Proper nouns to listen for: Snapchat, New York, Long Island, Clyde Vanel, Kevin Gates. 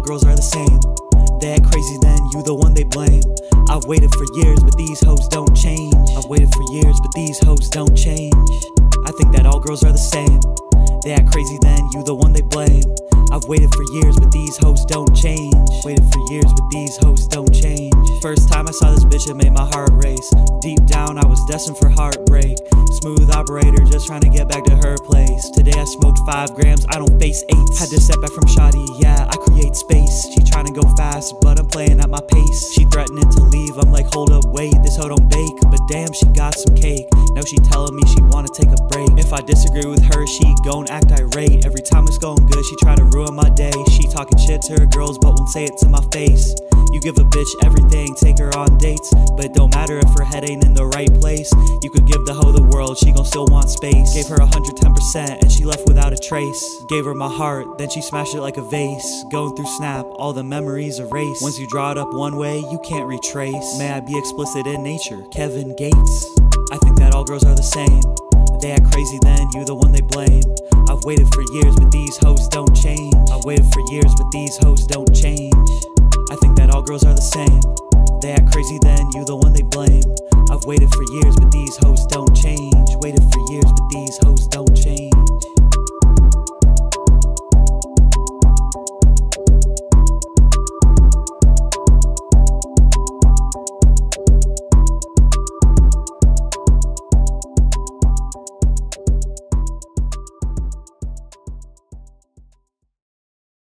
all girls are the same. That crazy, then you the one they blame. I've waited for years, but these hoes don't change. I've waited for years, but these hoes don't change. I think that all girls are the same. That crazy, then you the one they blame. I've waited for years, but these hoes don't change. Waited for years, but these hoes don't change. First time I saw this bitch, it made my heart race. Deep down, I was destined for heartbreak. Smooth operator, just trying to get back to her place. Today I smoked 5 grams, I don't face 8. Had to step back from shoddy, yeah, I create space. She trying to go fast, but I'm playing at my pace. She threatening to leave, I'm like, hold up, wait, this hoe don't bake. But damn, she got some cake. Now she telling me she wanna take a break. If I disagree with her, she gon' act irate. Every time it's going good, she try to ruin my day. She talking shit to her girls, but won't say it to my face. You give a bitch everything, take her on dates, but it don't matter if her head ain't in the right place. You could give the hoe the world, she gon' still want space. Gave her 110% and she left without a trace. Gave her my heart, then she smashed it like a vase. Going through Snap, all the memories erased. Once you draw it up one way, you can't retrace. May I be explicit in nature, Kevin Gates. I think that all girls are the same. They act crazy, then you the one they blame. I've waited for years, but these hoes don't change. I've waited for years, but these hoes don't change. I think that all girls are the same. They act crazy, then you the one they blame. I've waited for years, but these hoes don't change. Waited for years.